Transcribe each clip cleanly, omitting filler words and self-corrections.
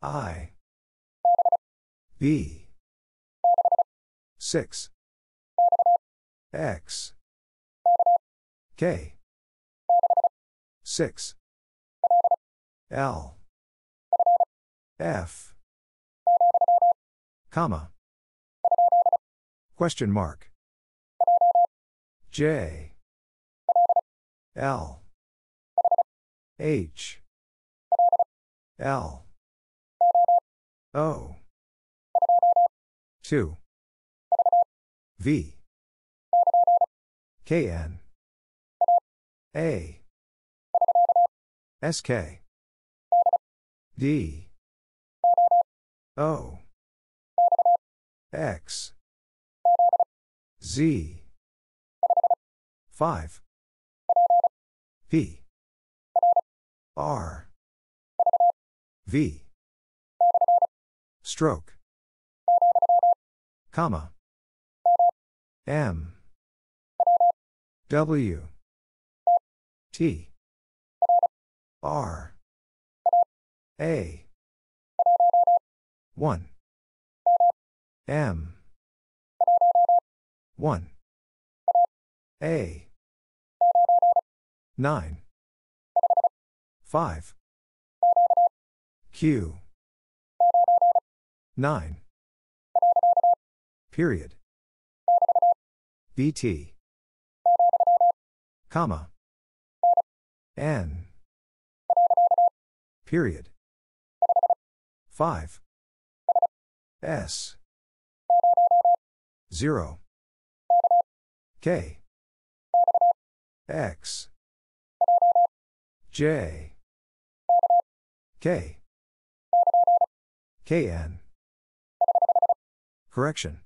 I. B. 6. X. K. 6. L. F. Comma. Question mark. J. L. H. L. O. 2. V. K. N. A. S. K. D. O. X. Z. 5. P. R. V. Stroke. Comma. M. W. T. R. A. 1. M. 1. A. 9. 5. Q. 9. Period. BT. Comma. N. Period. 5. S. 0. K. X. J. K. KN. Correction.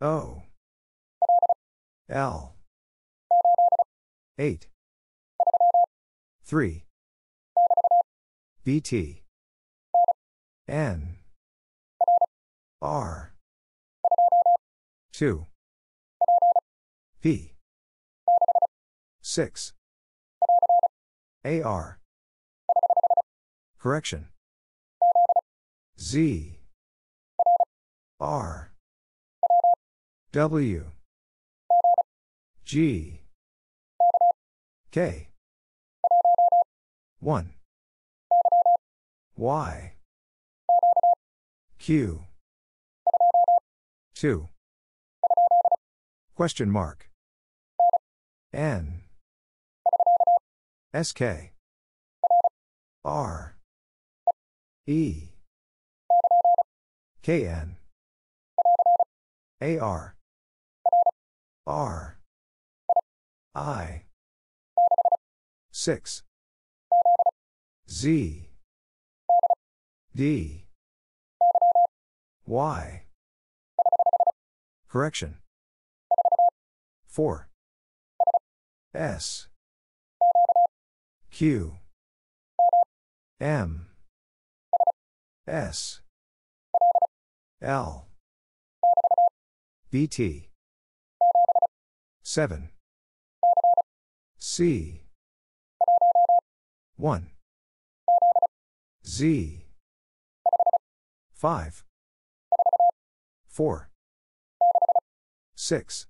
O. L. 8. 3. BT. N. R. 2. P. 6. AR. Correction. Z. R. W. G. K. 1. Y. Q. 2. Question mark. N. SK. R. E. KN. AR. R. I. 6. Z. D. Y. Correction. 4. S. Q. M. S. L. BT. 7. C. 1. Z. 5. 4. 6.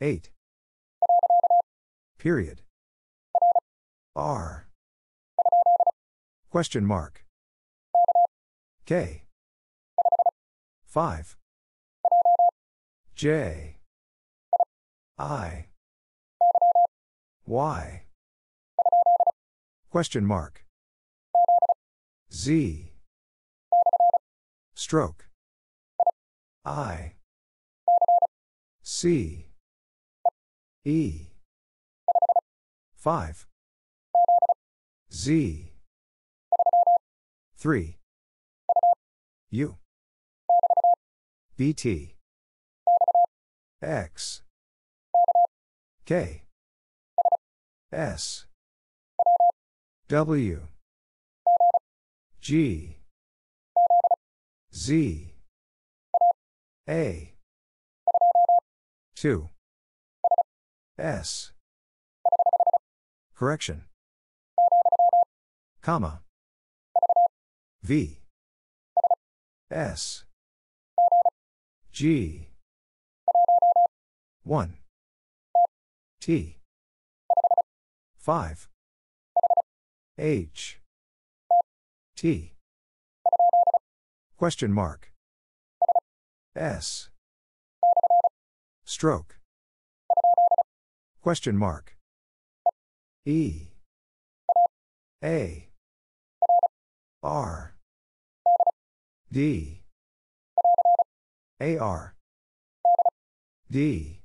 8. Period. R. Question mark. K. 5. J. I. Y. Question mark. Z. Stroke. I. C. E. 5. Z. 3. U. BT. X. K. S. W. G. Z. A. 2. S. Correction. Comma. V S G 1 T 5 H T question mark S stroke question mark E A R D A R D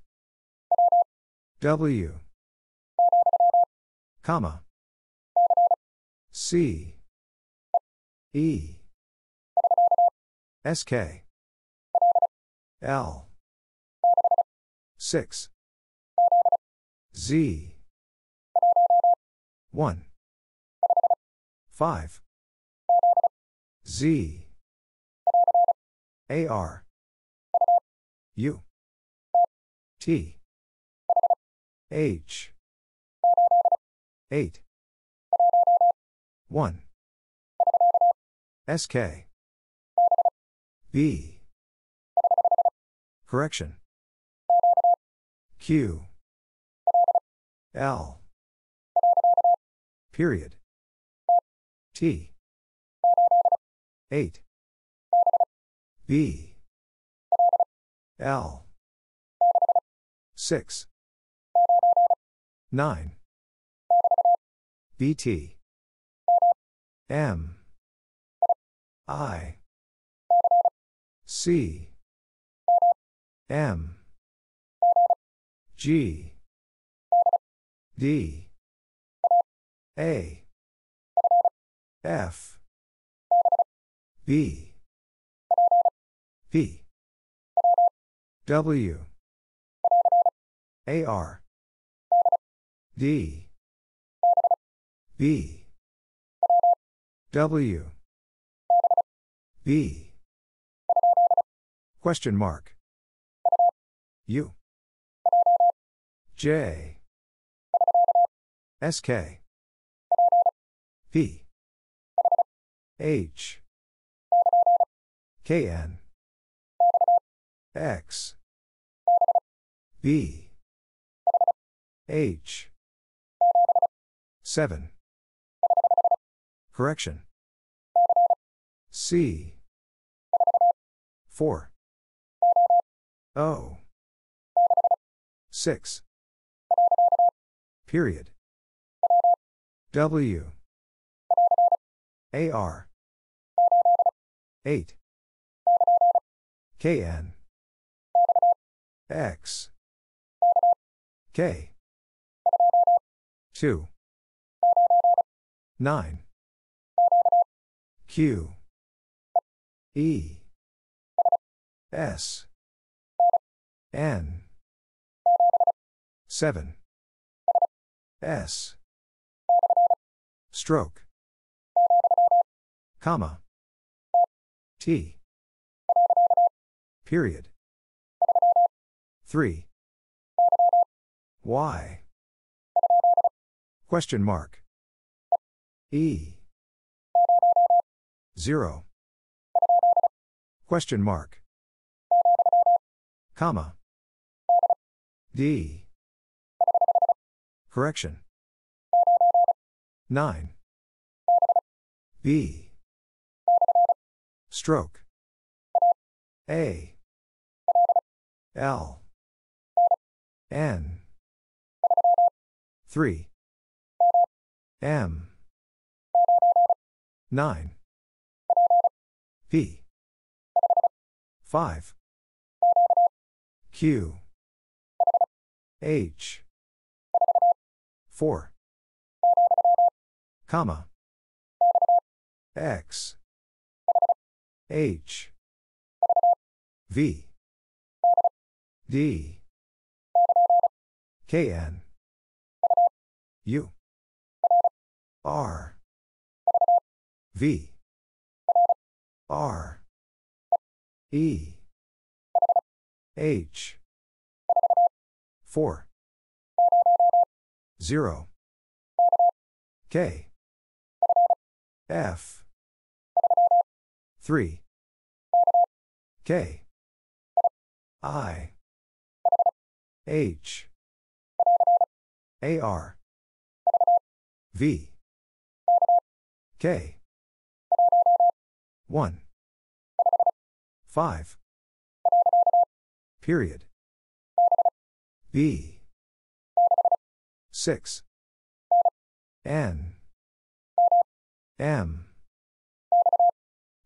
W comma C E S K L 6 Z 1 5 Z A R U T H 8 1 S K B correction Q L period T 8 B L 6 9 BT M I C M G D A F B P W A R D B W B question mark U J S K P H K N X B H 7 correction C 4 O 6 period W A R 8 K N X K 2 9 Q E S N 7 S stroke comma T period 3 Y question mark E 0 question mark comma D correction 9 B stroke A L N 3 M 9 P 5 Q H 4 comma X H V D K N U R V R E H 4 0 K F 3. K. I. H. A. R. V. K. 1. 5. Period. B. 6. N. M.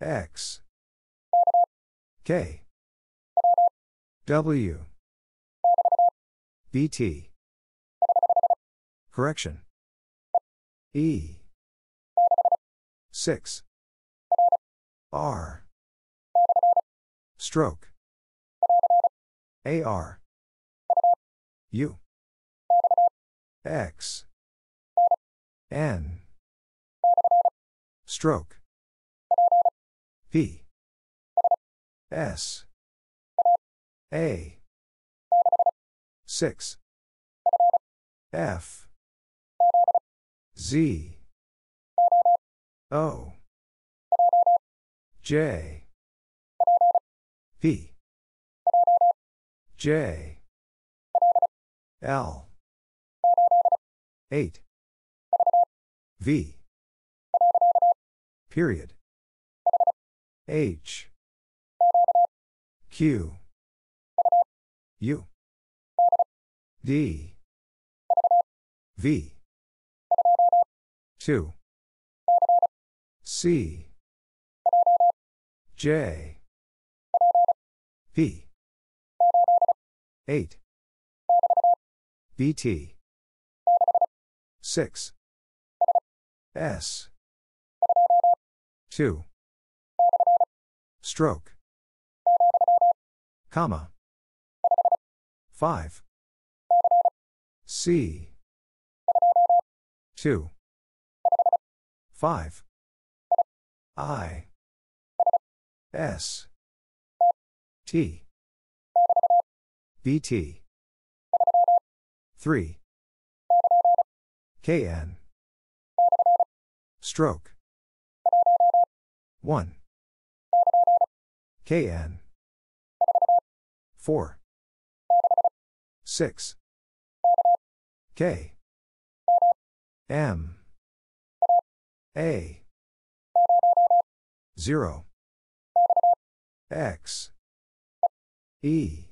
X. K. W. BT. Correction. E. 6. R. Stroke. AR. U. X. N. Stroke. P. S. A. 6. F. Z. O. J. P. J. L. 8. V. Period. H. Q. U. D. V. 2. C. J. P. 8. BT. 6. S. 2. Stroke. Comma. 5. C. 2. 5. I. S. T. BT. 3. KN. Stroke. 1. KN. 4. 6. K. M. A. 0. X. E.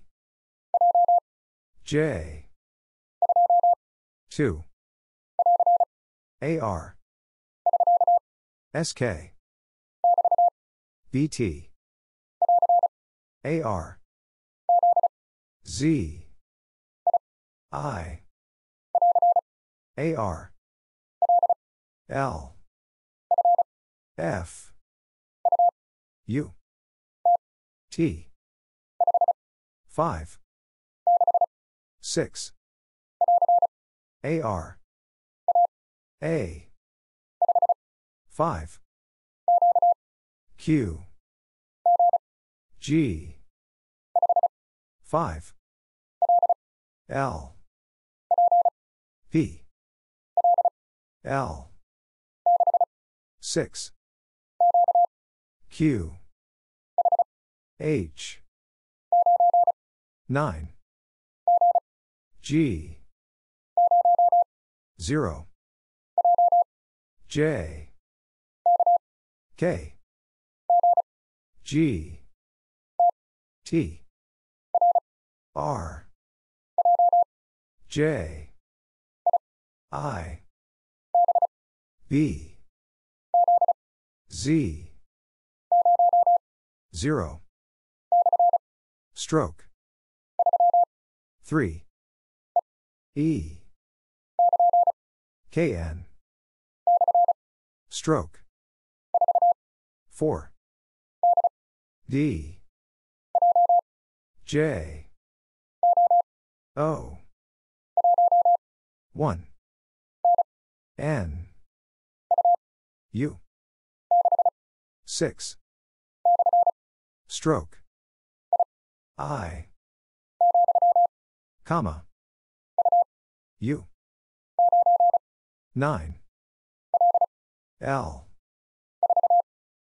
J. 2. AR. SK. BT. AR. Z. I. AR. L. F. U. T. 5. 6. AR. A. 5. Q. G. 5. L. P. L. 6. Q. H. 9. G. 0. J. K. G. T. R. J. I. B. Z. 0. Stroke. 3. E. KN. Stroke. 4. D. J. O. 1. N. U. 6. Stroke. I. Comma. U. 9. L.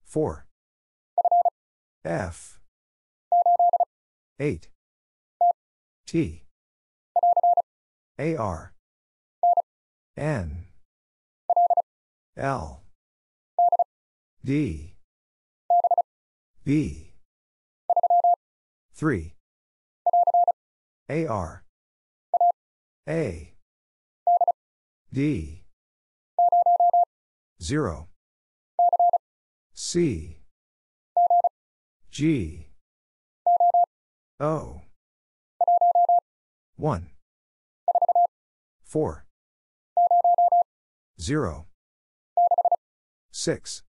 4. F 8 T A R N L D B 3 A R A D 0 C G O 1 4 0 6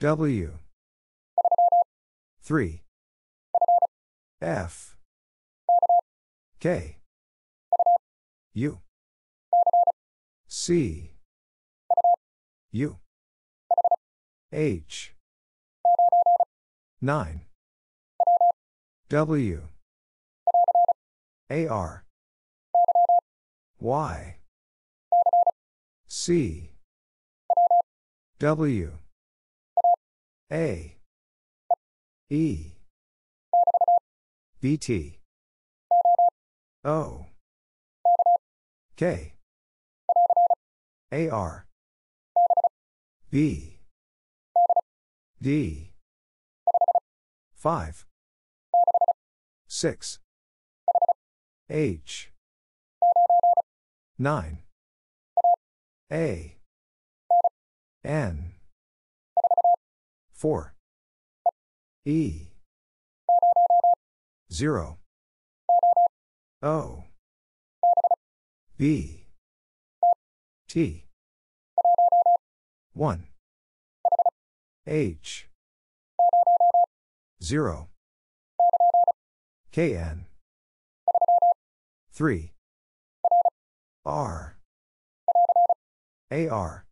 W 3 F K U C U H 9 W A R Y C W A E B T O K A R B D 5 6 H 9 A N 4 E 0 O B T 1 H 0 KN 3 R AR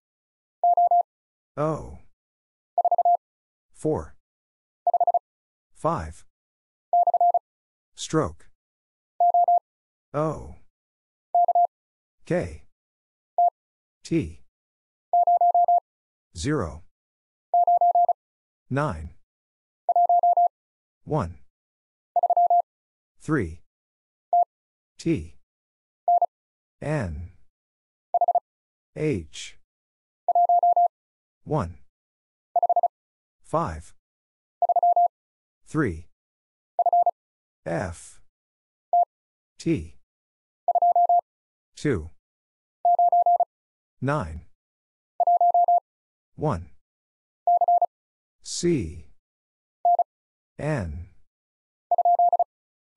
O 4 5 Stroke O K T 0 9 1 3 T N H 1 5 3 F T 2 9 1 C N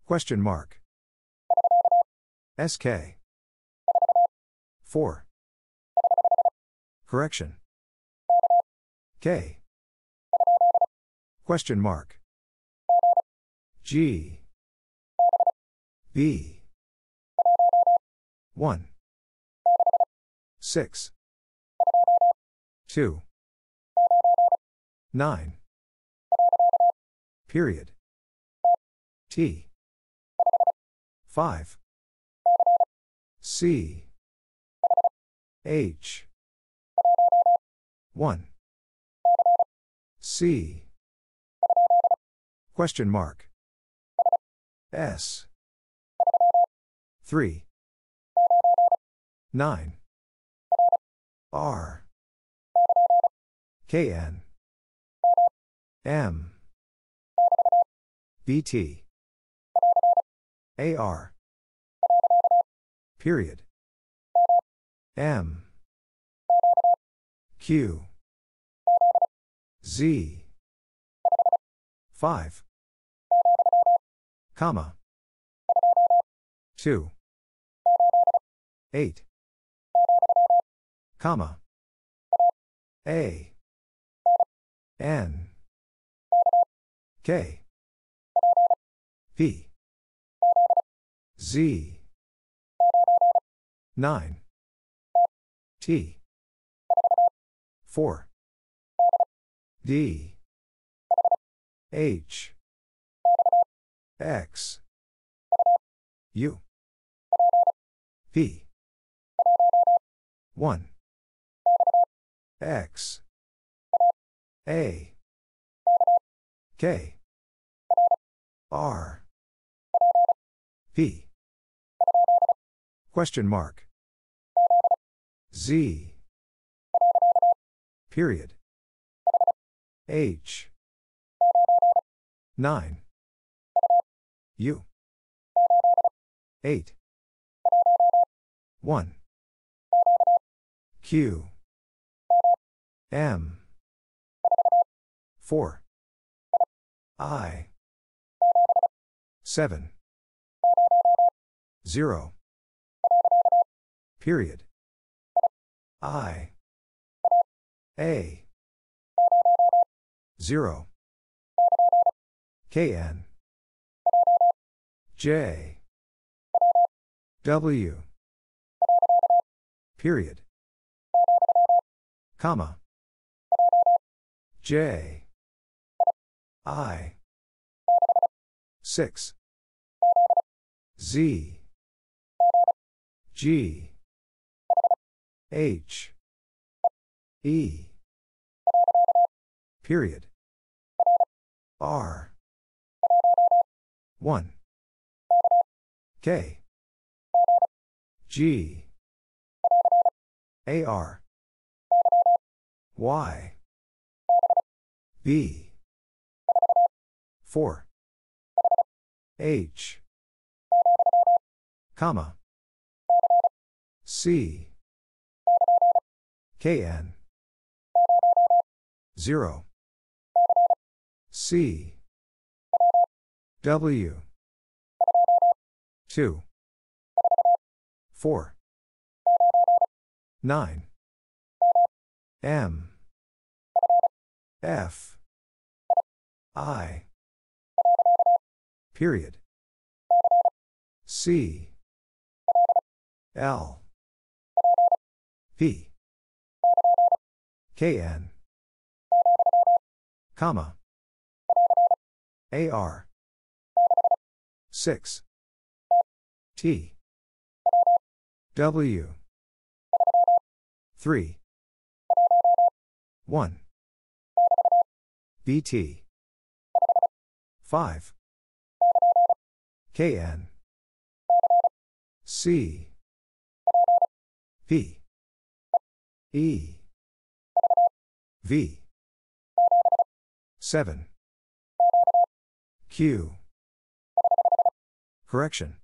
Question mark SK 4 Correction K Question mark G B 1 6 2 9 Period T 5 C H 1 C Question mark S 3 9 R KN M BT AR period M Q Z 5 comma 2 8 comma A N K P Z 9 T 4 D H X U P 1 X A K R P question mark Z period H 9 U 8 1 Q M 4 I 7 0 period I A 0 KN J W period comma J I 6 Z G H E period R 1 K G A R Y B 4 H comma C KN 0 C W 2 4 9 M F I period C L P K N comma A R 6 T W 3 1 BT 5 KN C P E V 7 Q correction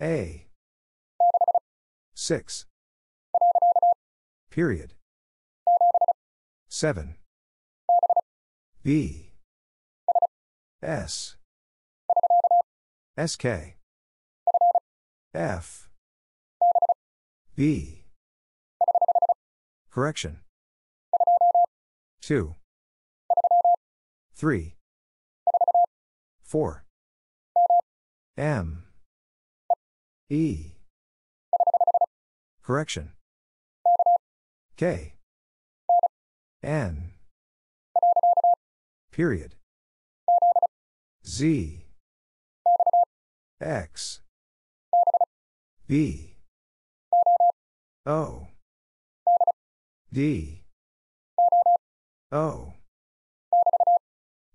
A 6 period 7 B S SK F B correction 2 3 4 M E correction K N period Z X B O D O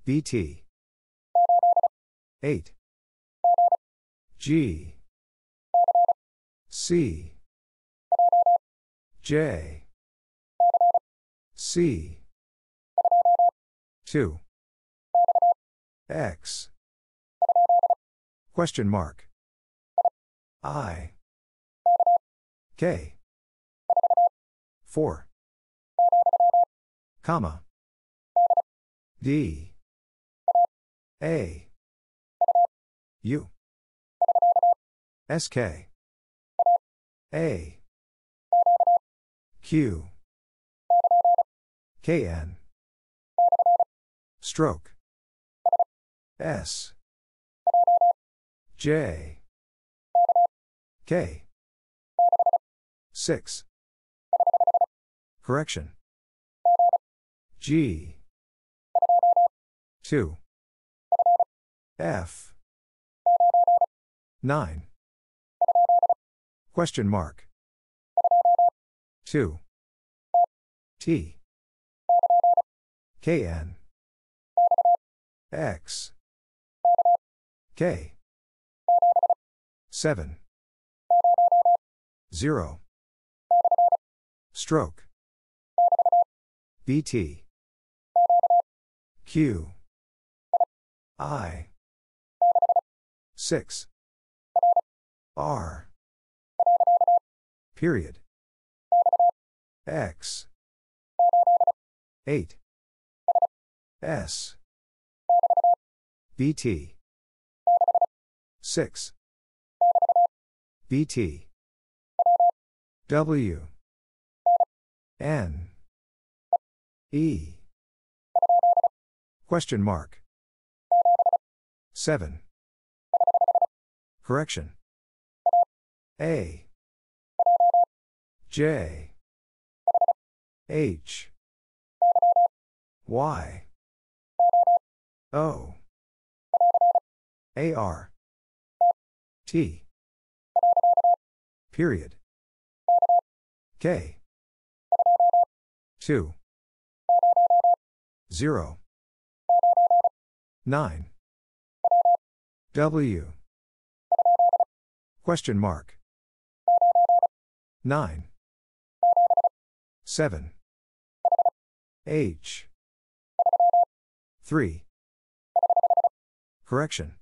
B T 8 G C J C 2 X question mark I K 4 comma D A U S K A Q K N stroke S J K 6 correction G 2 F 9 question mark 2 T K N X K 7 0 stroke BT Q I 6 R period X 8 S BT 6 BT W N E question mark 7 correction A J H Y O A R T period K 2 0 9 W question mark 9 7 H 3 correction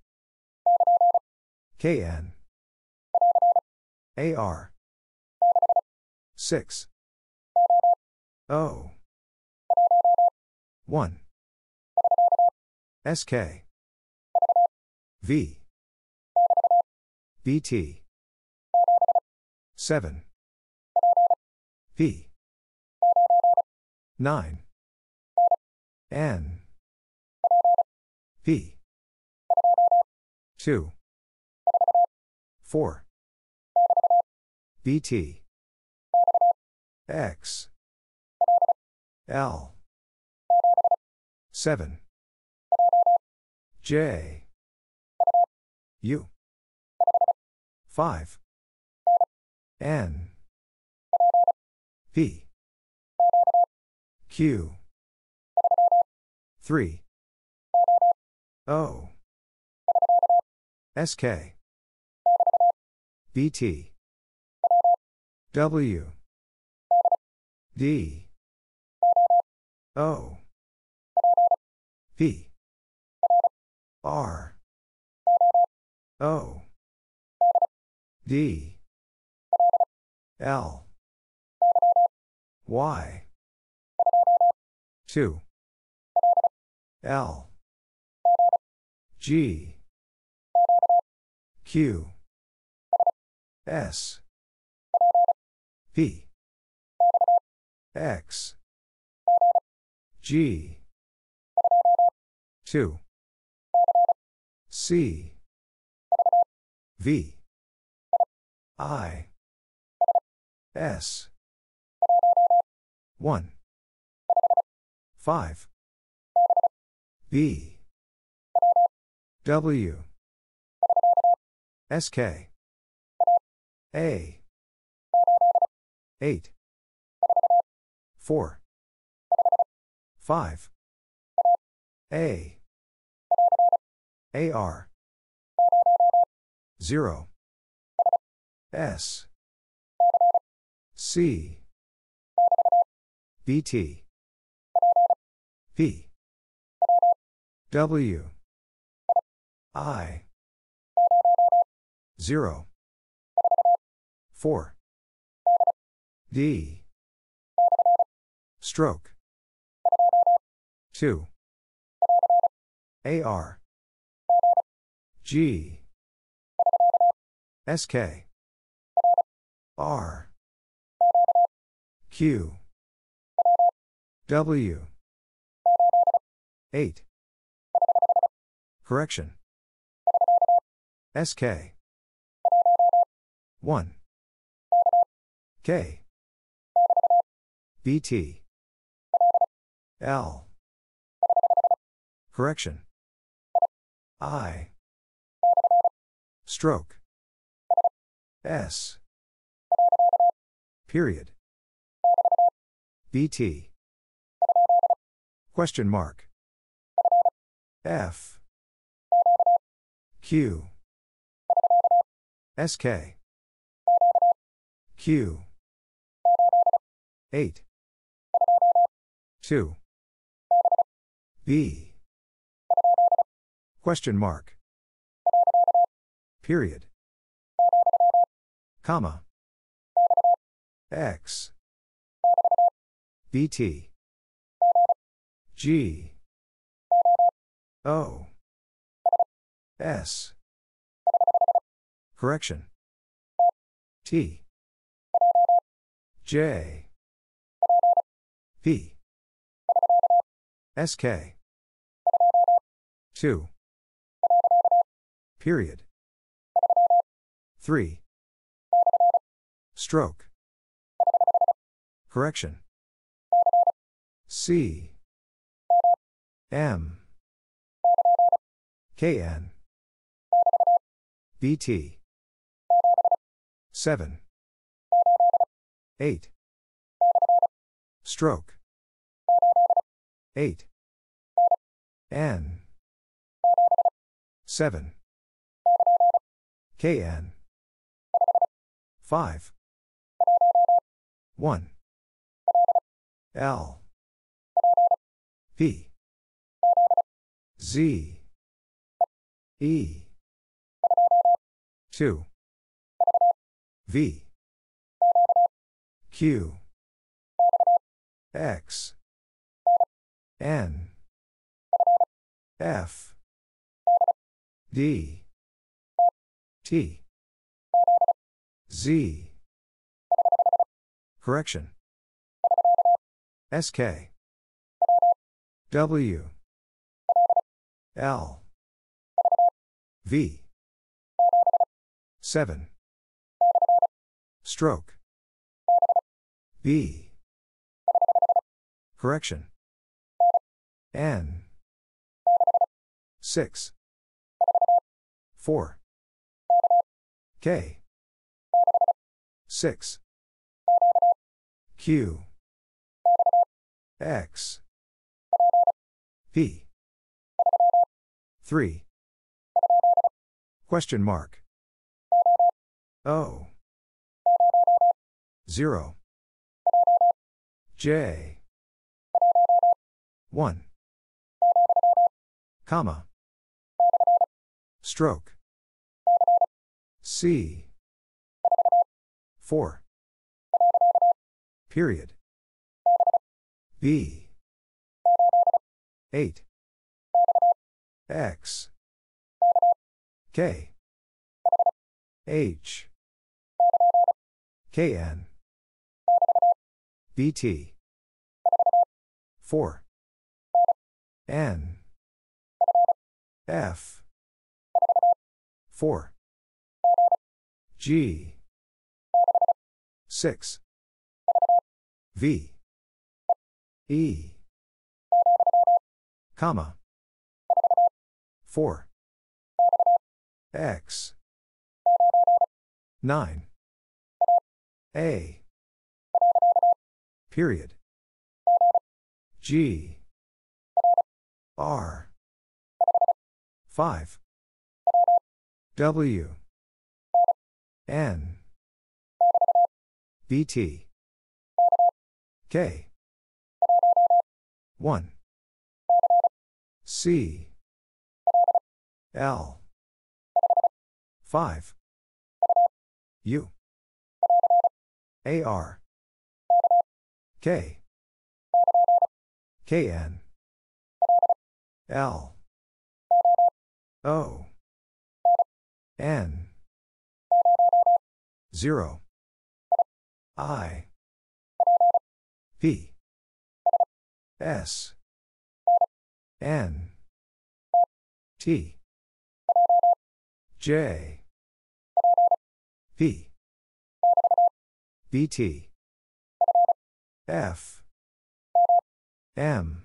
KN AR 6 O 1 SK V BT 7 P 9 N P 2 4 BT X L 7 J U 5 N P Q 3 O SK BT W D O P R O D L Y 2 L G Q S P X G 2 C V I S 1 5 B W SK A 8 4 5 A AR 0 S C BT P W I 0 4 D stroke 2 AR G SK R Q W 8 correction SK 1 K BT L correction I stroke S period BT question mark F Q S K Q 8 2 B question mark period comma X BT G O S correction T J P S K 2 period 3 stroke correction C M K N B T 7 8 stroke 8 N 7 K N 5 1 L P Z E 2 V Q X N F D T Z correction SK W L V 7 stroke B correction N 6 4 K 6 Q X P 3 question mark O 0 J 1 comma stroke C 4 period B 8 X K H K N B T 4 N F 4 G 6 V E comma 4 X 9 A period G R 5 W N B T K 1 C L 5 U A R K K N L O N 0 I P S N T J P B T F M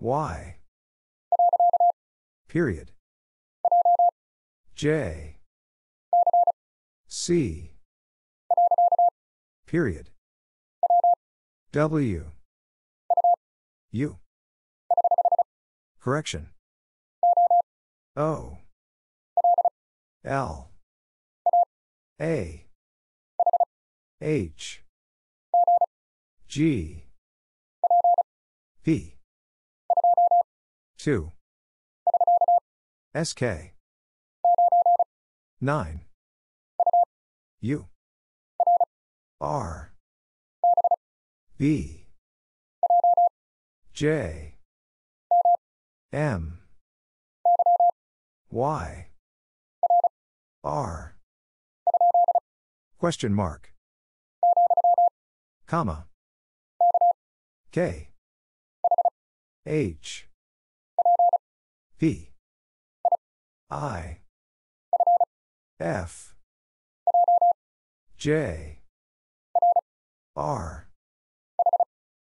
Y period J C period W U Correction. O. L. A. H. G. P. 2. SK. 9. U. R. B. J. M. Y. R. Question mark. Comma. K. H. P. I. F. J. R.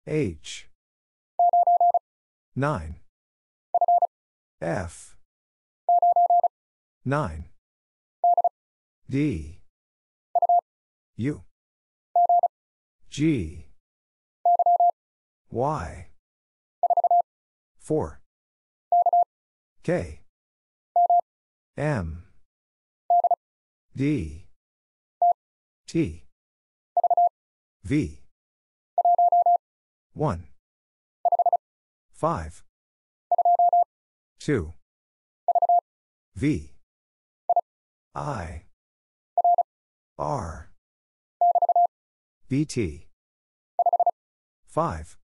H. 9. F. 9. D. U. G. Y. 4. K. M. D. T. V. 1. 5. 2. V. I. R. BT. 5.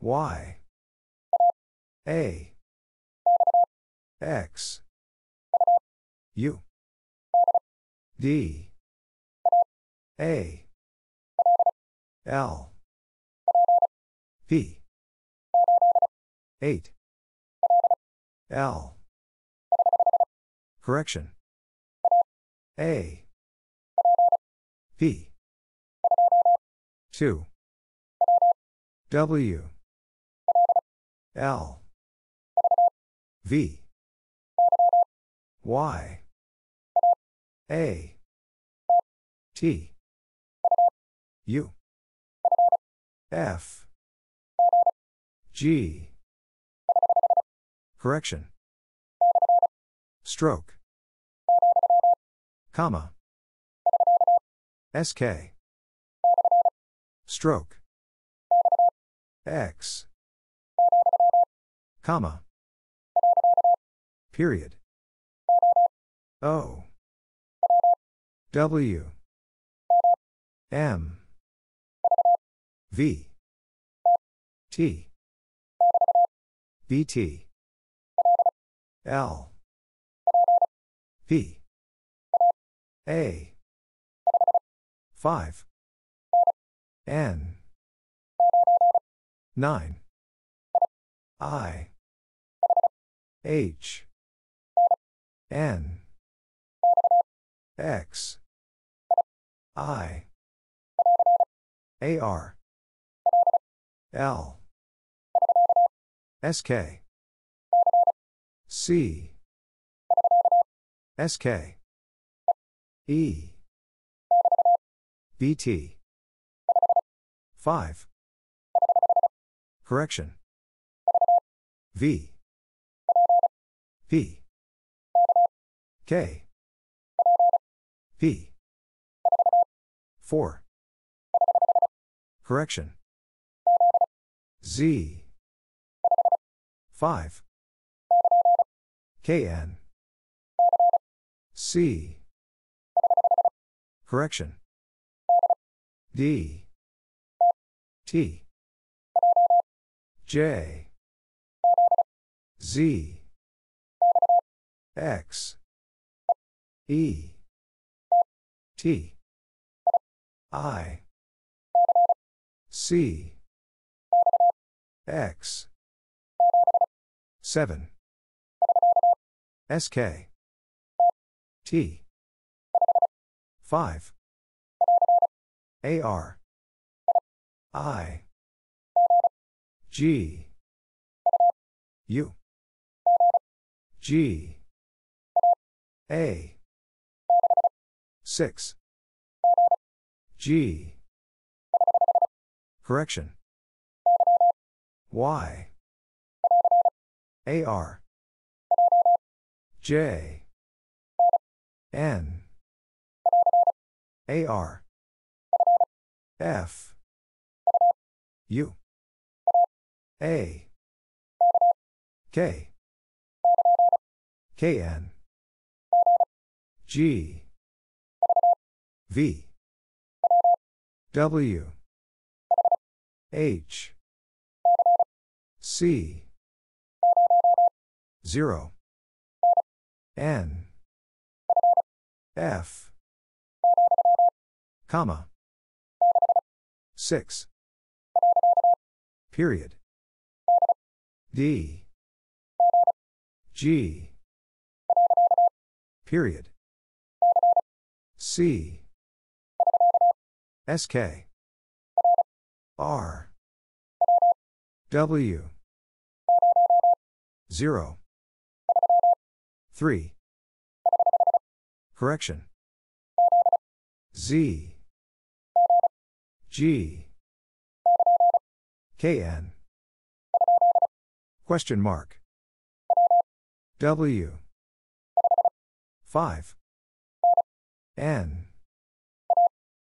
Y. A. X. U. D. A. L. P. 8. L. Correction. A. P. 2. W. L. V. Y. A. T. U. F. G. Correction. Stroke. Comma. SK. Stroke. X. Comma. Period. O. W. M. V. T. BT. L. P. A. 5. N. 9. I. H. N. X. I. AR. L. SK. C. SK. E. BT. 5. Correction. V. P. K. P. 4. Correction. Z. 5. KN. C. Correction. D. T. J. Z. X. E. T. I. C. X. 7. SK. T. 5. AR. I. G. U. G. A. 6. G. Correction. Y. AR J N AR F U A K KN G V W H C 0 N F comma 6 period D G period C SK R W 0 3 correction Z G KN question mark W 5 N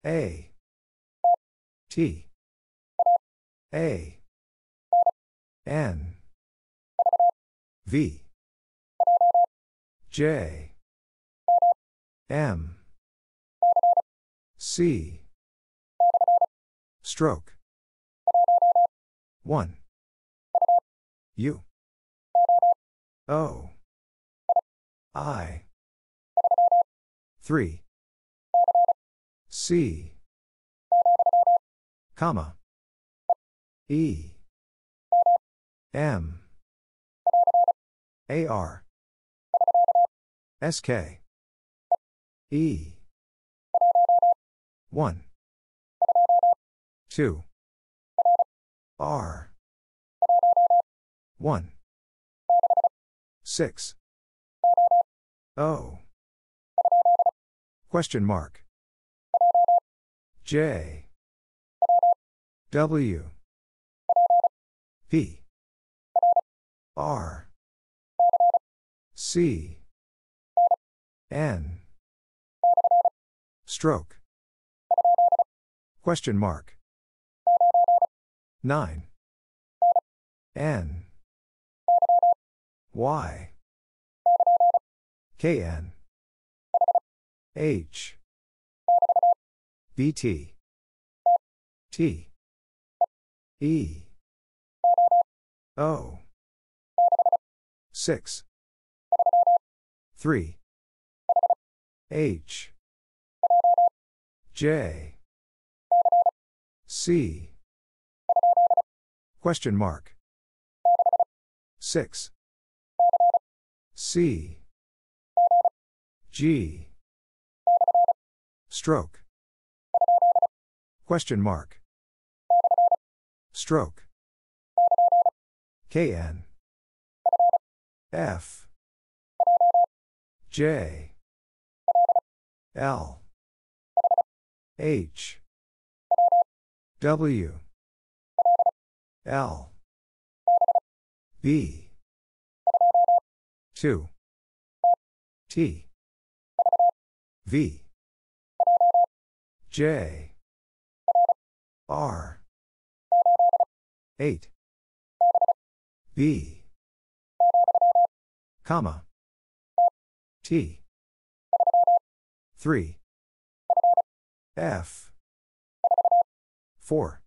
A T A N V J M C stroke 1 U O I 3 C comma E M AR SK E 1 2 R 1 6 O question mark J W P R C N stroke question mark 9 N Y K N H B T T E O 6 3 H J C question mark 6 C G stroke question mark stroke KN F J L H W L B 2 T V J R 8 B comma T 3 F 4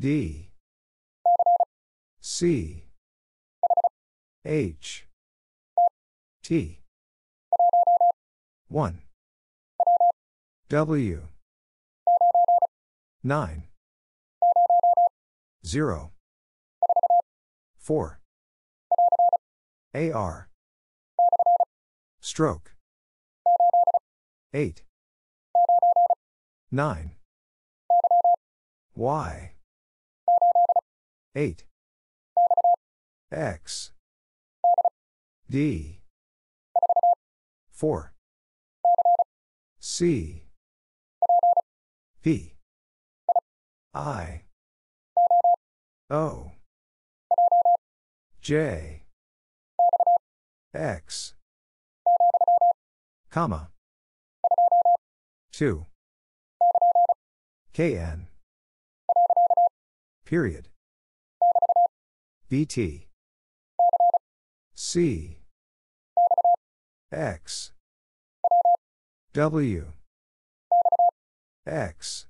D C H T 1 W 9 0 4 AR stroke 8 9 Y 8 X D 4 C P I O J X comma 2 KN period BT C X W X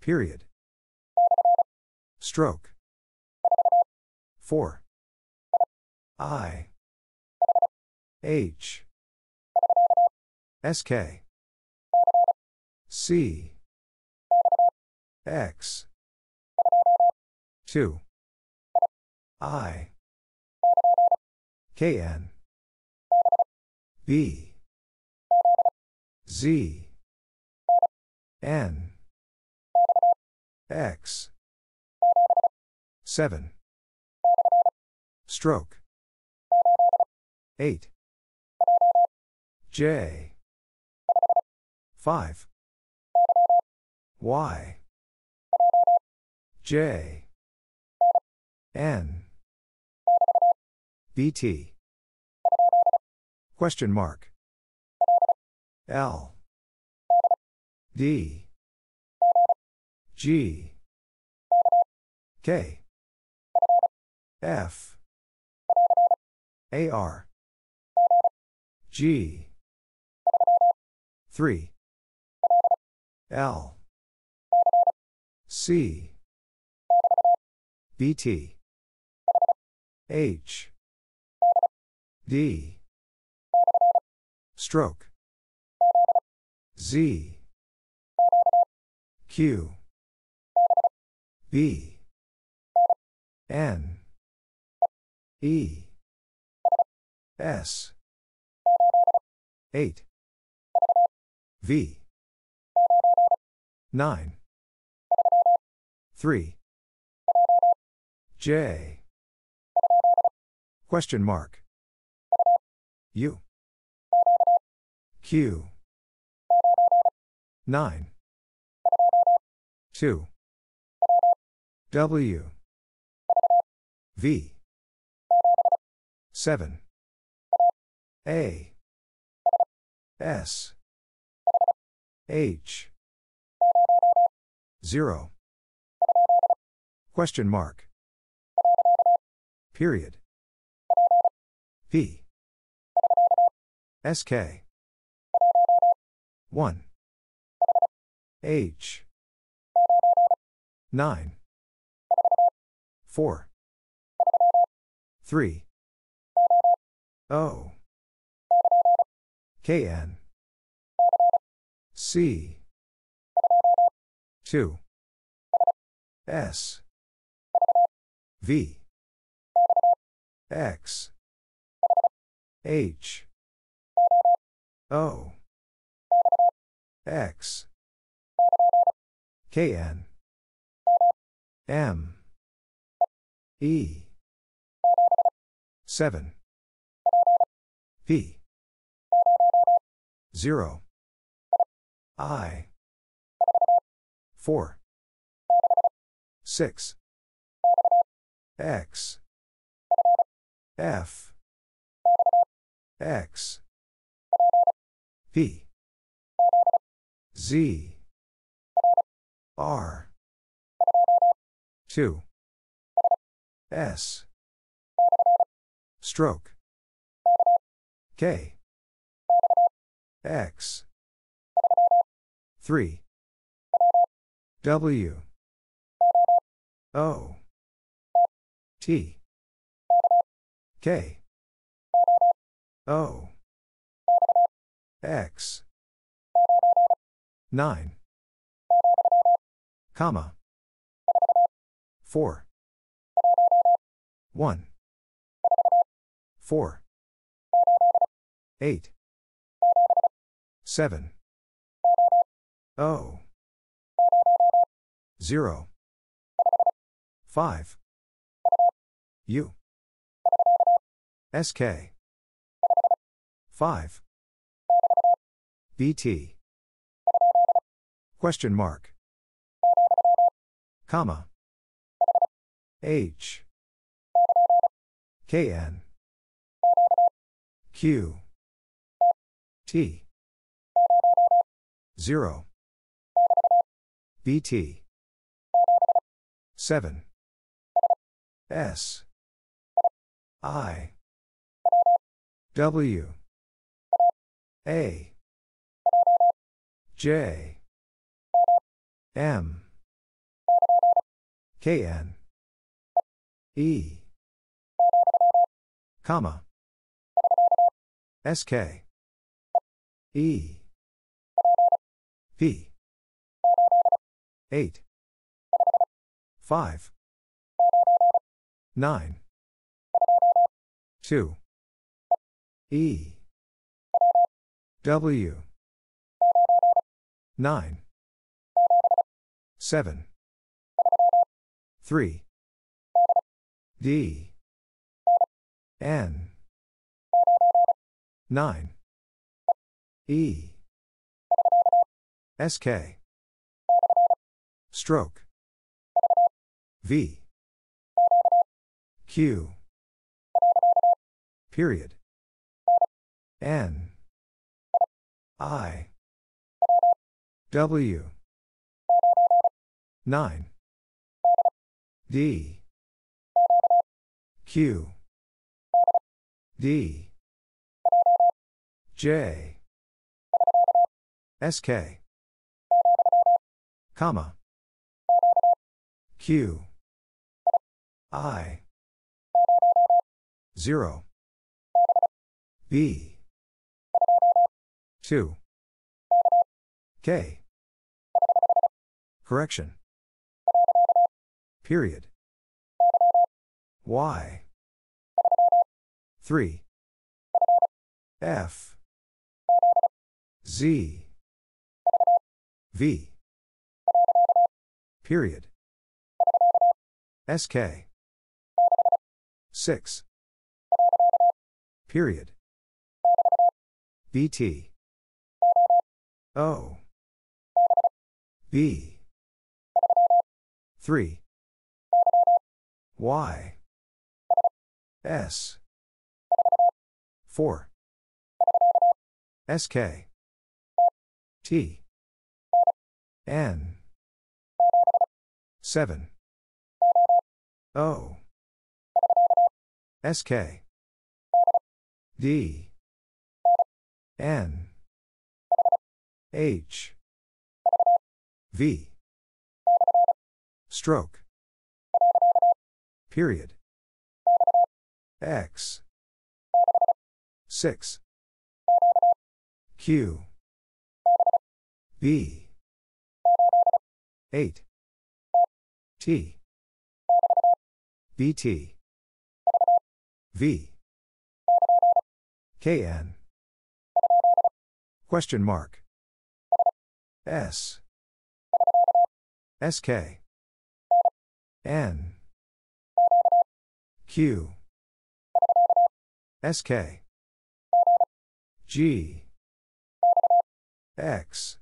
period stroke 4 I H SK C X 2 I KN B Z N X 7 stroke 8 J 5 Y J N BT question mark L D G K F AR G 3 L C BT H D stroke Z Q B N E S 8 V 9 3 J question mark U Q 9 2 W V 7 A S H 0 question mark period P SK 1 H 9 4 3 O KN C 2 S V X H O X KN M E 7 P 0 I 4 6 X F X P Z R 2 S stroke K X 3 W O T K O X 9 comma 4 1 4 8 7 O 0 5 U SK 5 BT question mark comma H KN Q T 0 BT 7 S I W A J M KN E comma SK E P 8 5 9 2 E W 9 7 3 D N 9 E SK stroke V Q period N I W 9 D Q D J SK comma Q I 0 B 2 K correction period Y 3 F Z V period SK 6 period BT O B 3 Y S 4 SK T N 7 O SK D N H V stroke period X 6 Q B 8 T BT V KN question mark S SK N Q SK G X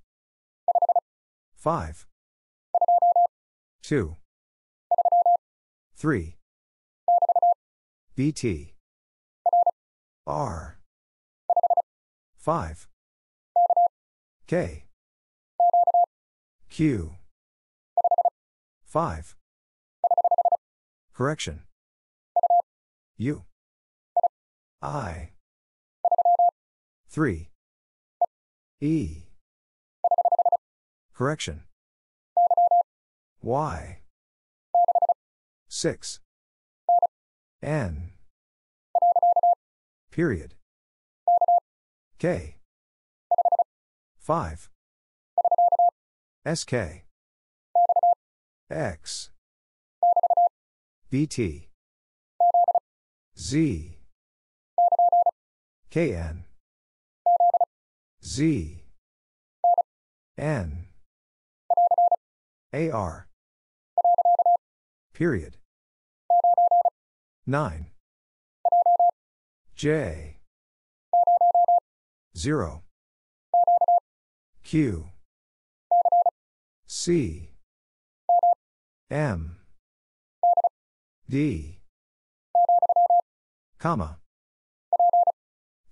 5 2 3 BT R 5 K Q 5 correction U I 3 E correction Y 6 N period K 5 SK X BT Z KN Z N AR period 9 J 0 Q C M D Comma.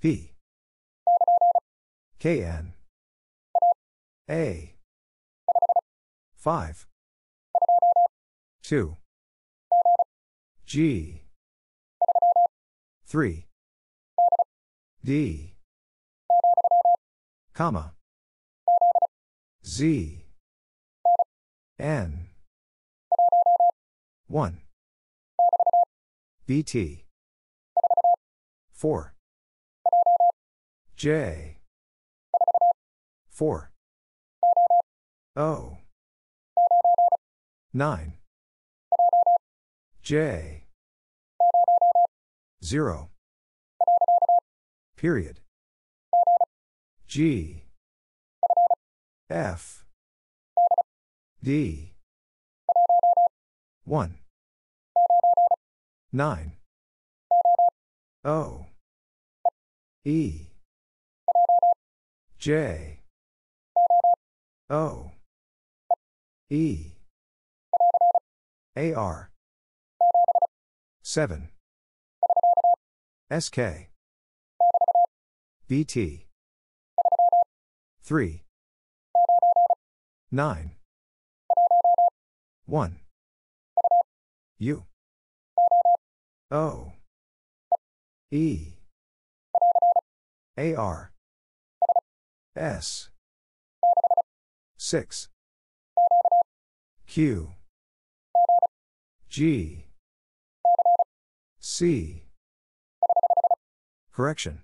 P. K N. A. 5. 2. G. 3. D. Comma. Z. N. 1. BT. 4. J. 4. O. 9. J. 0. Period. G. F. D. 1. 9. O. E. J. O. E. AR. 7. SK. BT. 3. 9. 1. U. O. E. AR. S. 6. Q. G. C. Correction.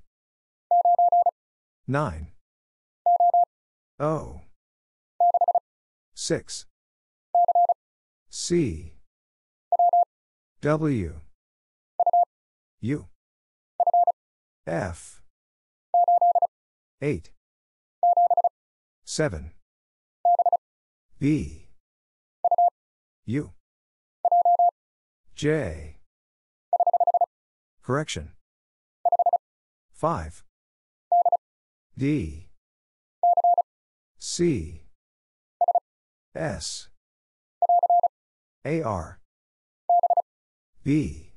9. O. 6. C. W. U. F. 8. 7. B. U. J. Correction. 5. D. C. S. AR. B.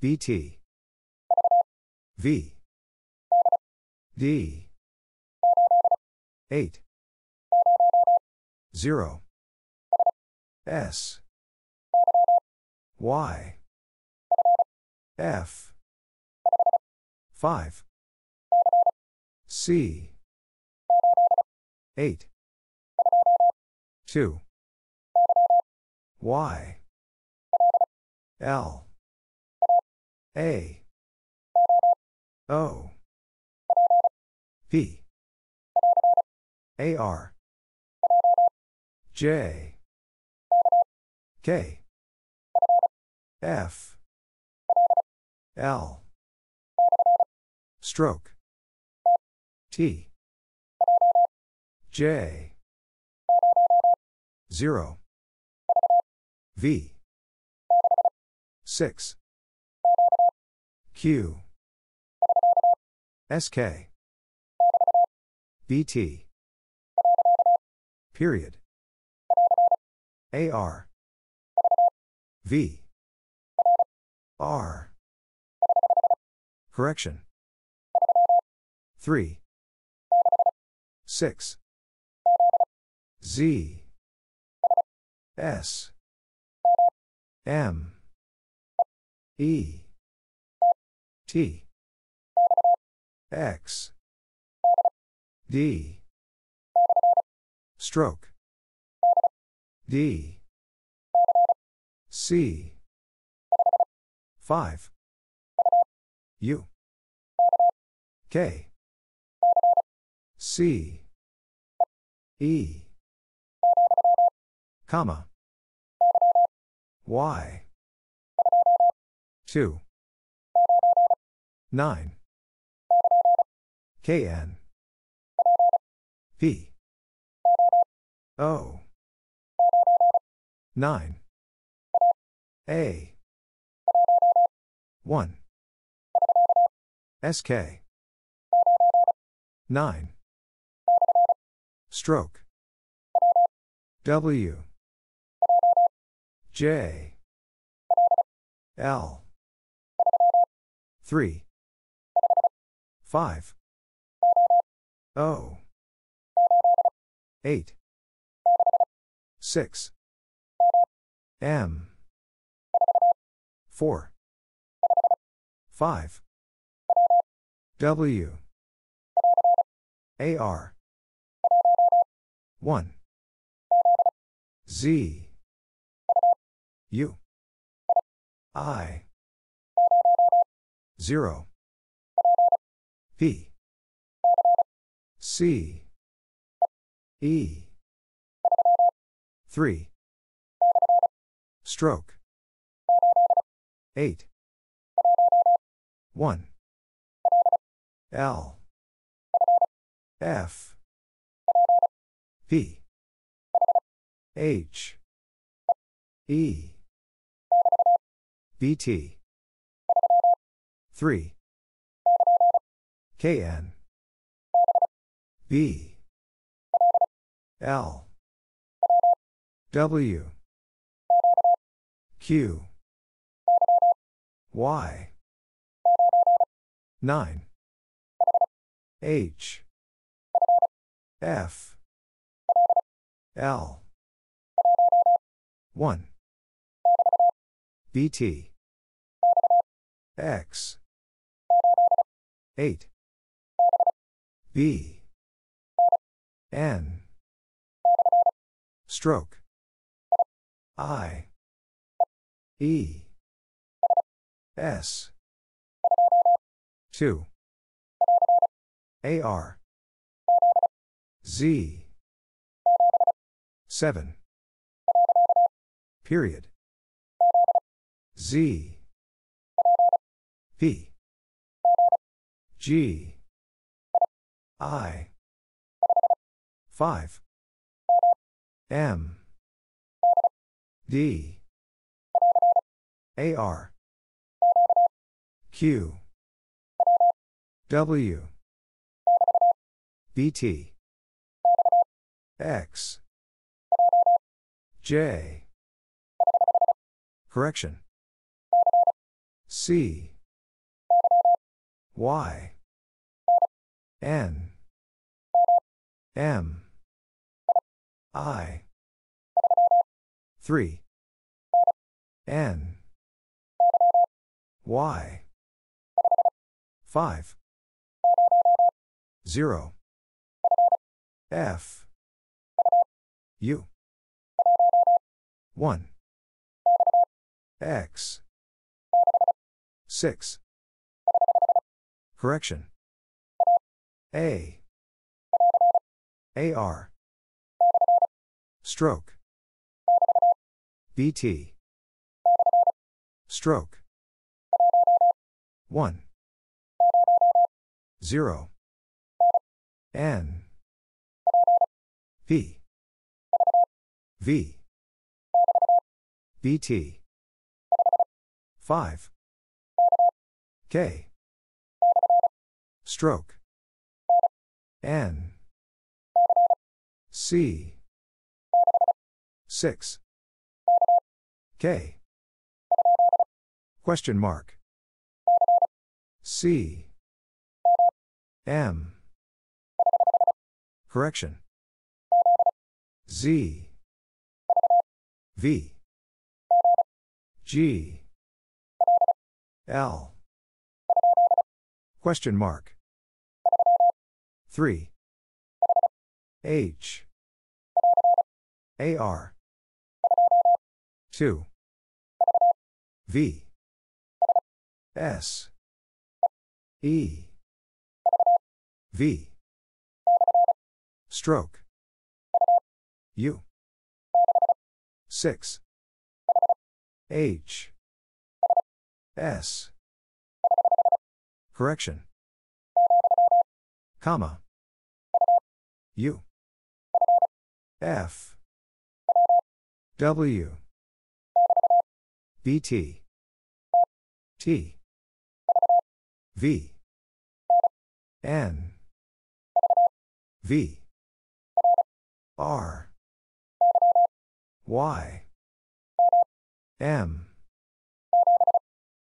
BT. V. D. 8. 0. S. Y. F. 5. C. 8. 2. Y. L. A. O. P. AR. J. K. F. L. Stroke. T. J. 0. V. 6. Q. SK. BT. Period. AR. V. R. Correction. 3. 6. Z. S. M. E. T. X. D. Stroke. D. C. 5. U. K. C. E. Comma. Y. 2. 9. KN. P. O. 9. A. 1. SK. 9. Stroke. W. J. L. 3. 5. 0. 8. 6. M. 4. 5. W. AR. 1. Z. U. I. 0. P. C. E. 3. Stroke. 8. 1. L. F. P. H. E. BT. 3. KN. B. L. W. Q. Y. 9. H. F. L. 1. BT. X. 8. B. N. Stroke. I. E. S. 2. AR. Z. 7. Period. Z. P. G. I. 5. M. D. AR. Q. W. BT. X. J. Correction. C. Y. N. M. I. 3. N. Y. 5. 0. F. U. 1. X. 6. Correction. A. AR. Stroke. BT. Stroke. 1. 0. N. P. V. BT. 5. K. Stroke. N. C. 6. K. Question mark. C. M. Correction. Z. V. G. L. Question mark. 3. H. AR. 2. V. S. E. V. Stroke. U. 6. H. S. Correction. Comma. U. F. W. BT. T. V. N. V. R. Y. M.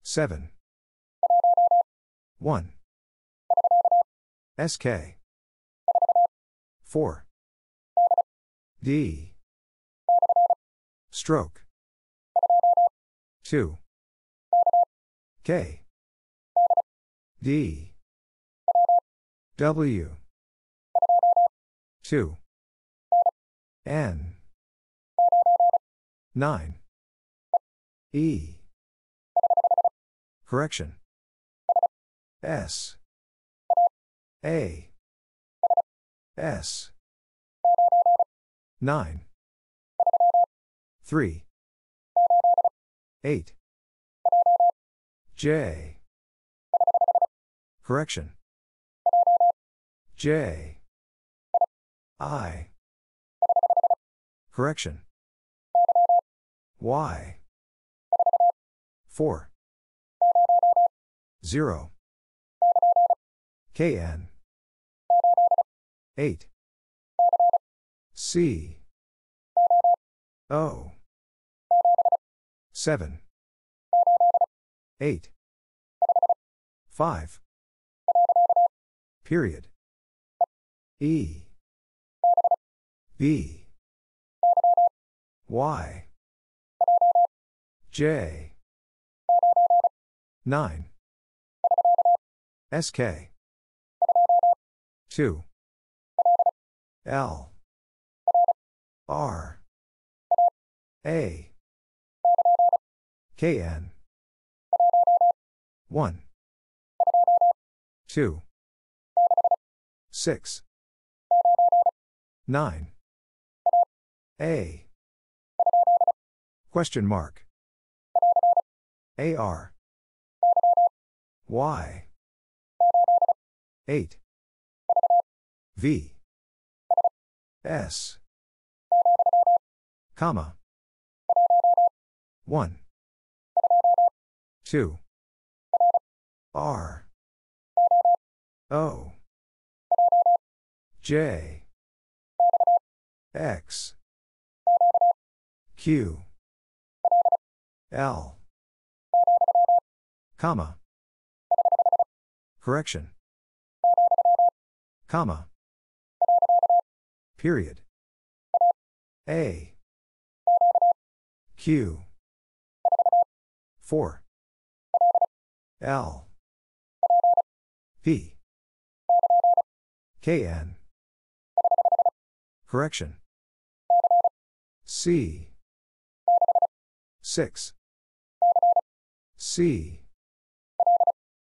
7. 1. SK. 4. D. Stroke. 2. K. D. W. 2. N. 9. E. Correction. S. A. S. 9. 3. 8. J. Correction. J. I. Correction. Y. 4. 0. KN. 8. C. O. 7. 8. 5. Period. E. B. Y. J. 9. SK. 2. L. R. A. KN. 1. 2. 6. 9. A. Question mark. AR. Y. 8. V. S. Comma. 1. 2. R. O. J. X. Q. L. Comma. Correction. Comma. Period. A. Q. 4. L. P. KN. Correction. C. 6. C.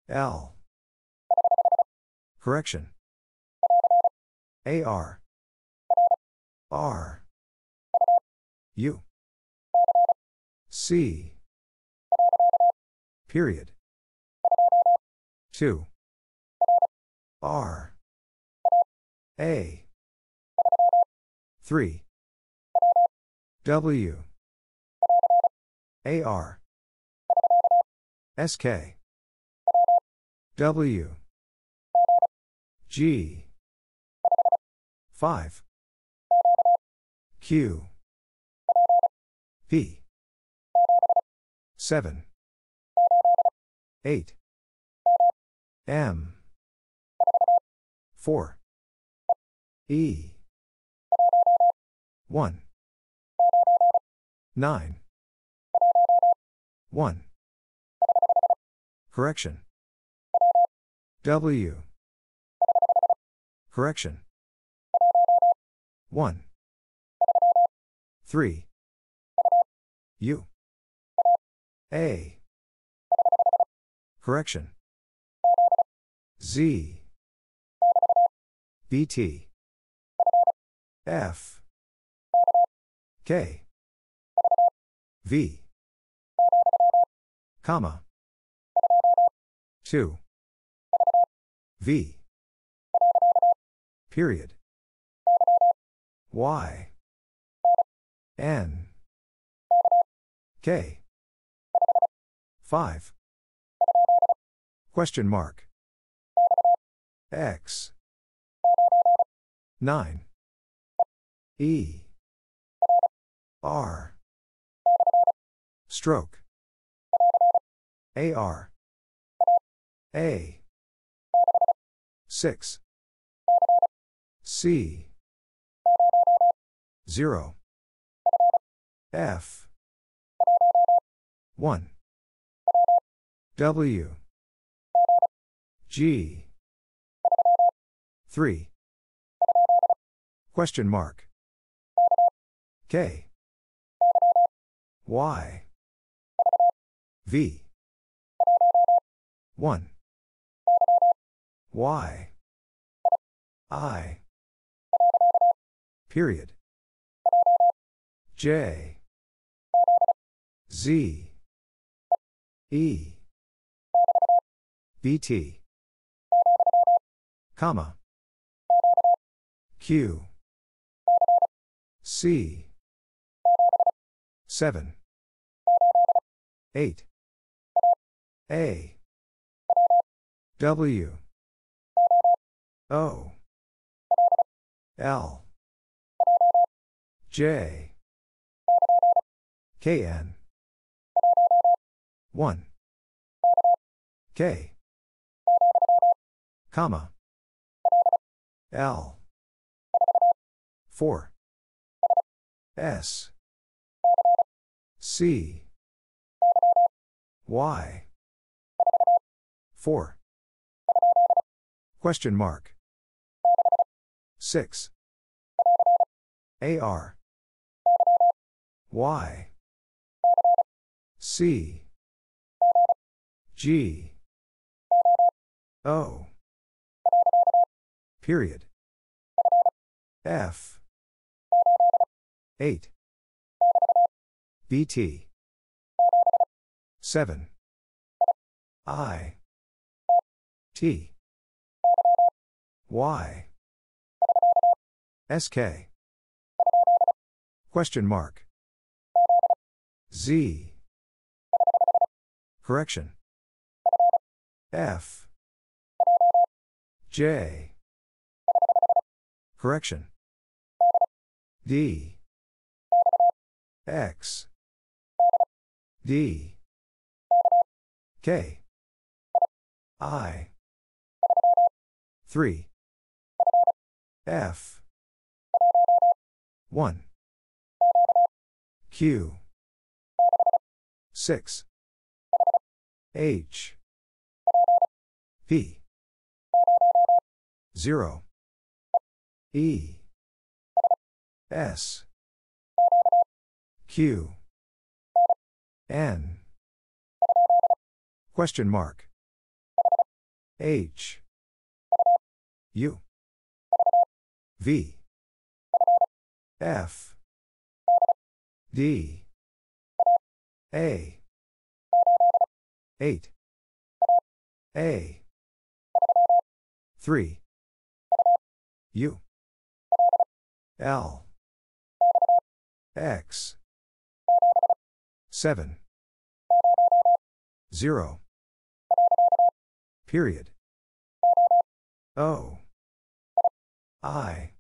L. Correction. AR. R. U. C. Period. 2. R. A. 3. W. AR. SK. W. G. 5. Q. P. 7. 8. M. 4. E. 1. 9. 1. Correction. W. Correction. 1. 3. U. A. Correction. Z. BT. F. K. V. Comma. 2. V. Period. Y. N. K. 5. Question mark. X. 9. E. R. Stroke. AR. A. 6. C. 0. F. 1. W. G. 3. Question mark. K. Y. V. 1. Y. I. Period. J. Z. E. BT. Comma. Q. C. 7. 8. A. W. O. L. J. K. N. 1. K. Comma. L. 4. S. C. Y. 4. Question mark. 6. AR. Y. C. G. O. Period. F. 8. BT. 7. I. T. Y. SK. Question mark. Z. Correction. F. J. Correction. D. X. D. K. I. 3. F. 1. Q. 6. H. P. 0. E. S. Q. N. Question mark. H. U. V. F. D. A. 8. A. 3. U. L. X. 7. 0. Period. O. I.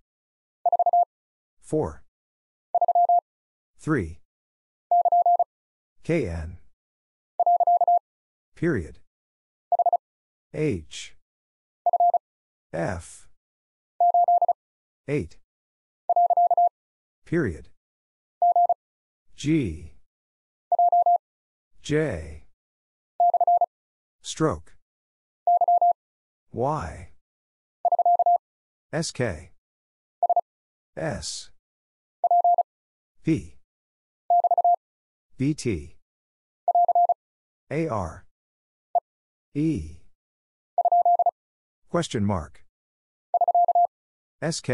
4. 3. KN. Period. H. F. 8. Period. G. J. Stroke. Y. SK. S. P. BT. AR. E. Question mark. SK.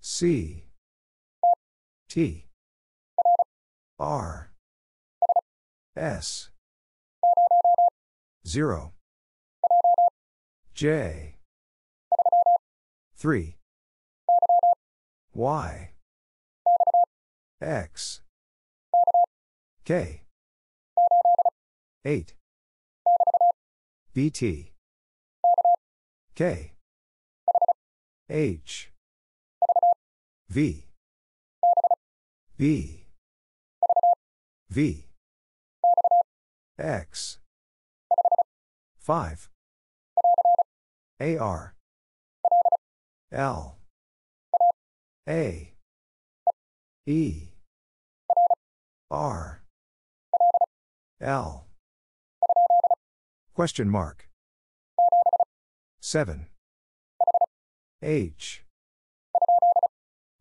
C. T. R. S. 0. J. 3. Y. X. K. 8. BT. K. H. V. B. V. X. 5. AR L A E R L Question mark 7 H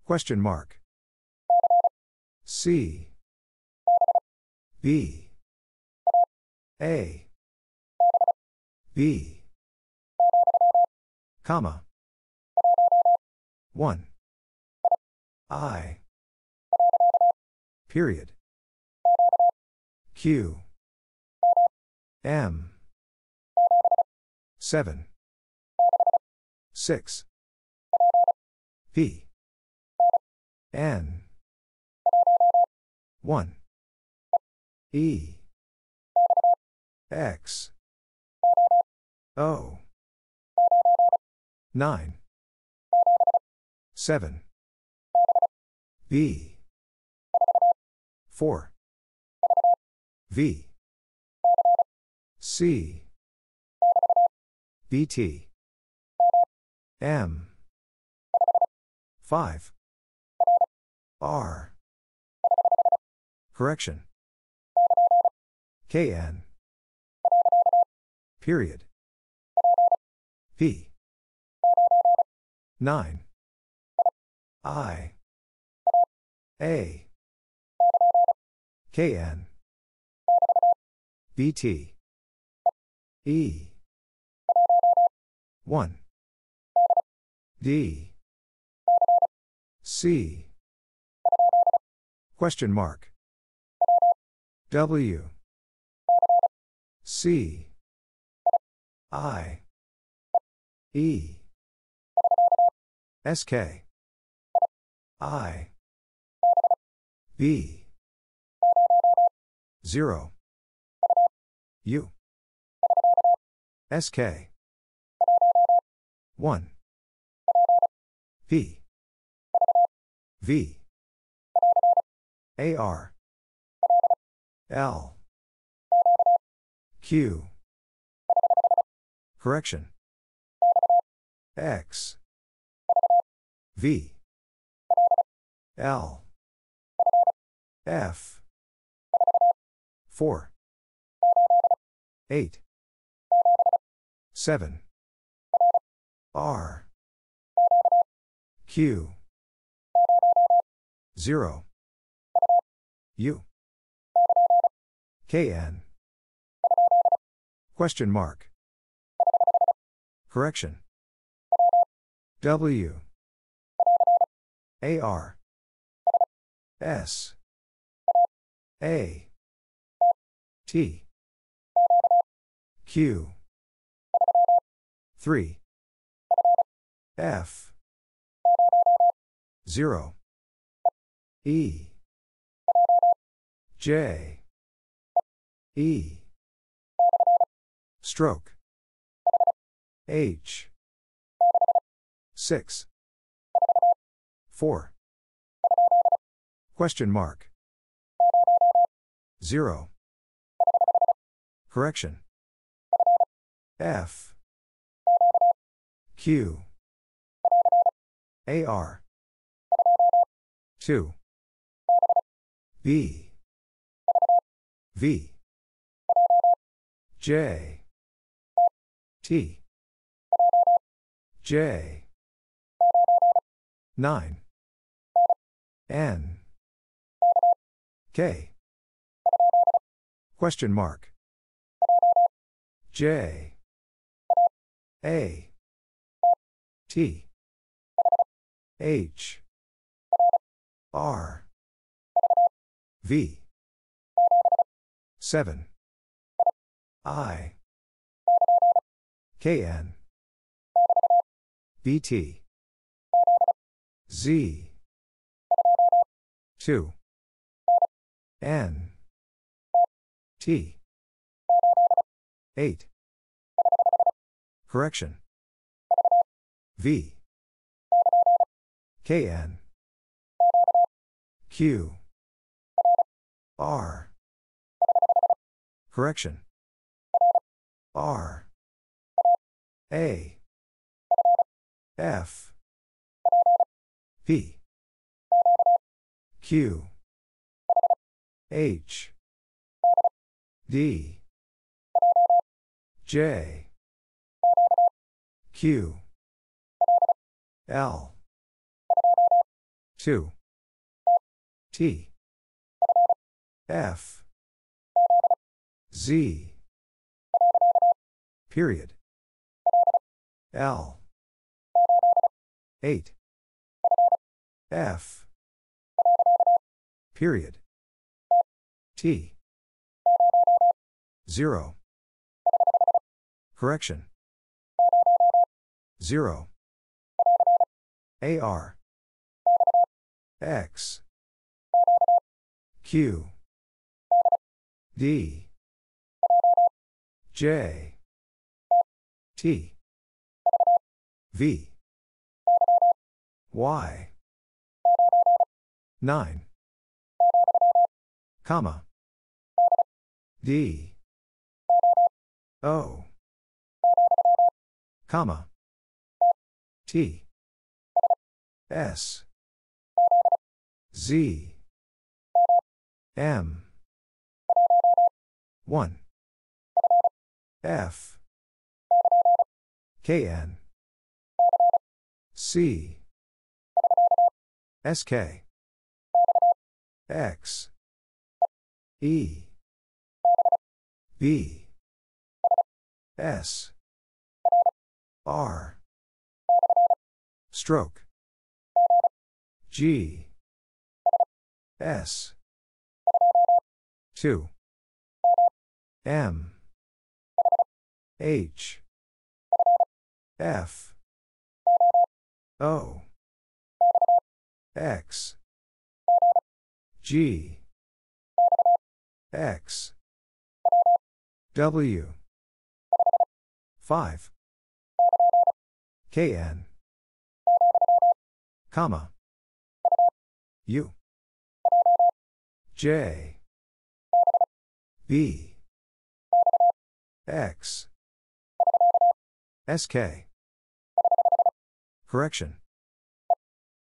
Question mark C B A B comma 1 I period Q M 7 6 P N 1 E X O 9 7 B 4 V C BT M 5 R correction KN period P 9 I A KN BT E 1 D C question mark W C I E S K I B 0 U S K 1 P V A R L Q correction X V L F 4 8 7 R Q 0 U KN question mark correction W AR S A T Q 3 F 0 E J E stroke H 6 4 question mark 0 correction F Q AR 2 B V J T J 9 N K question mark J A T H R V 7 I K N B T Z 2 N T 8 correction V K N Q R correction R A F P Q H D J Q L 2 T F Z period L 8 F period T 0 correction 0 AR X Q D J T V Y 9 comma D O comma T S Z M 1 F K N C S K X E B S R stroke G S 2 M H F O X G X W 5 KN comma U J B X SK correction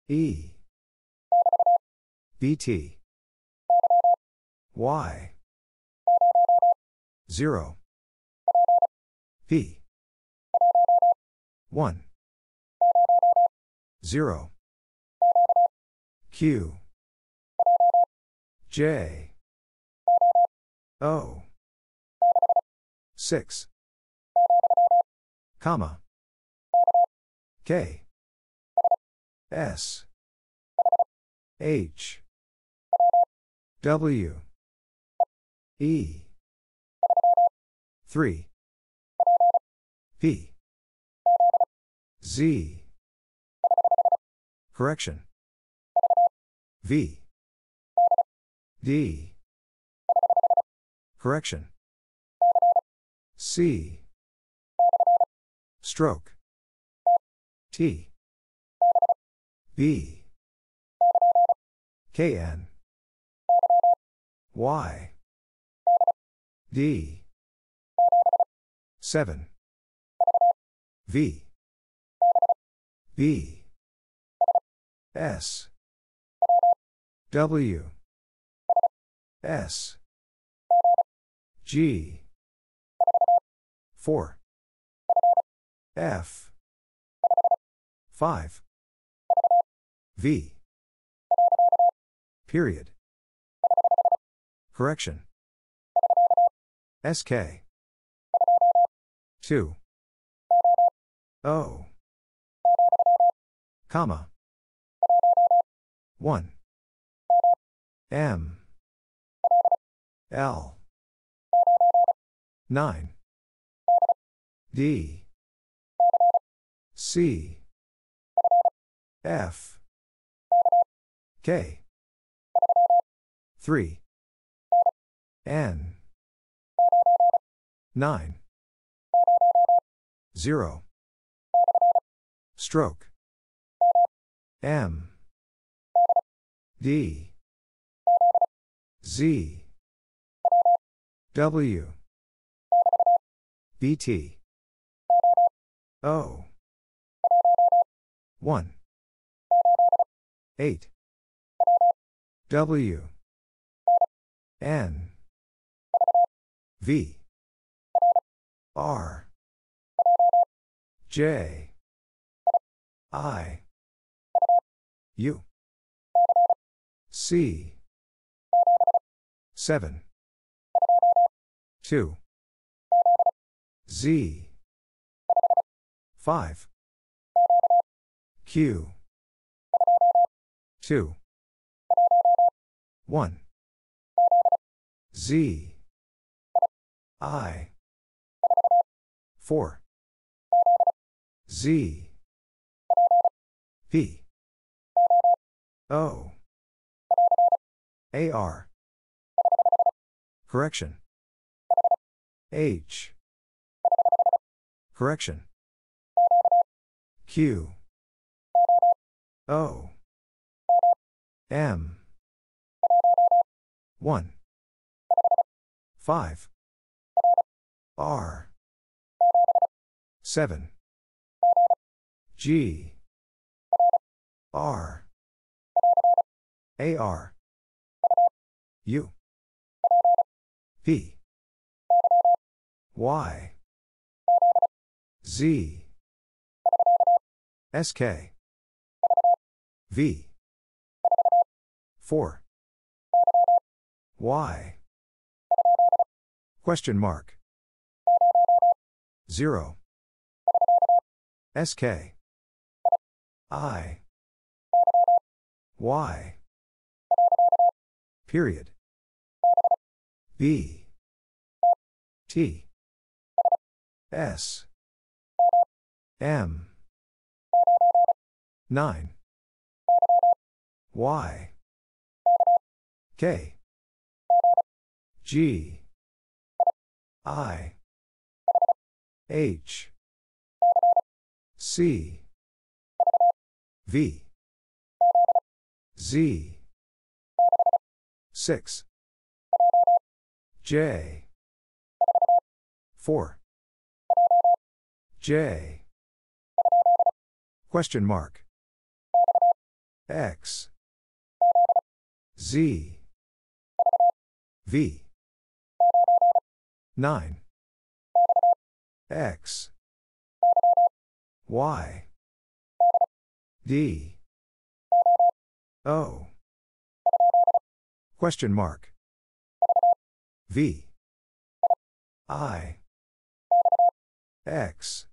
E BT Y 0 P 1 0 Q J O 6 comma K S H W E 3 P Z correction V D correction C stroke T B K N Y D 7 V B S W S G 4 F 5 V period correction SK 2 O comma 1 M L 9 D C F K 3 N 9 0 stroke M D Z W BT O 1 8 W N V R J I U C 7 2 Z 5 Q 2 1 Z I 4 Z P O A R Correction H Correction Q O M 1 5 R 7 G R A R U P Y Z S K V 4 Y Question mark 0 S K I Y period B T S M 9 Y K G I H C V Z 6 J 4 J Question mark X Z V 9 X Y D O Question mark V I X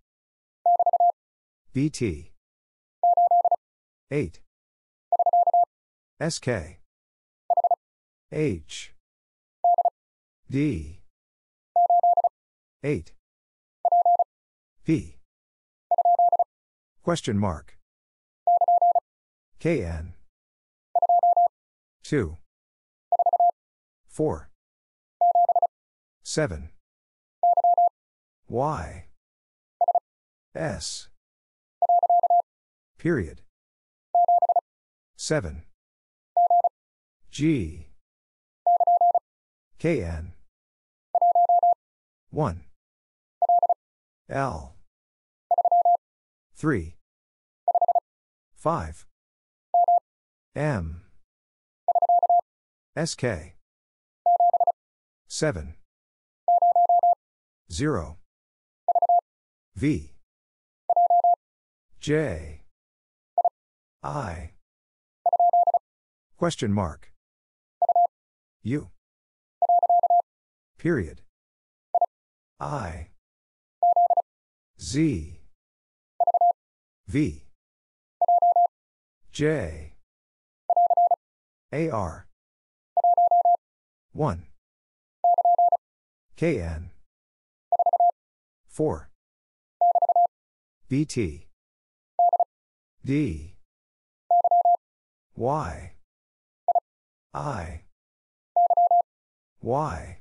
B T 8 S K H D 8 P Question mark K N 2 4 7 Y S period 7 G K N 1 L 3 5 M S K 7 0 V J I Question mark U period I Z V J A R 1 K N 4 B T D Y I Y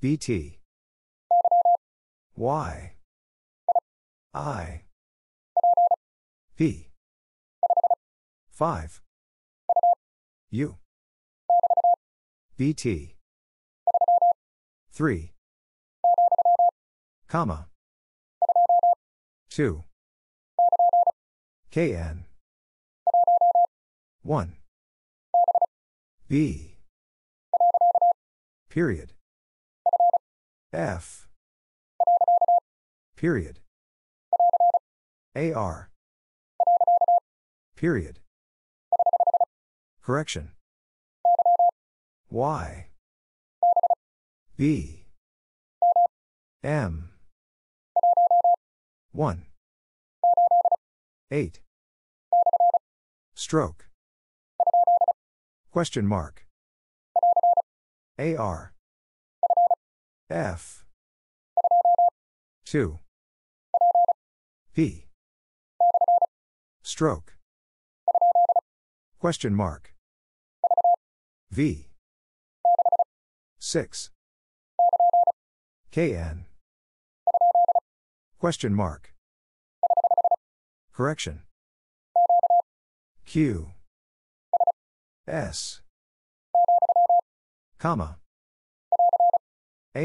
B T Y I P 5 U B T 3 comma 2 KN 1 B period F period AR period correction Y B M 1 8 stroke question mark AR F 2 P stroke question mark V 6 KN question mark correction Q S comma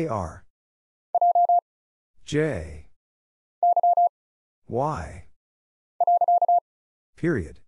AR J Y period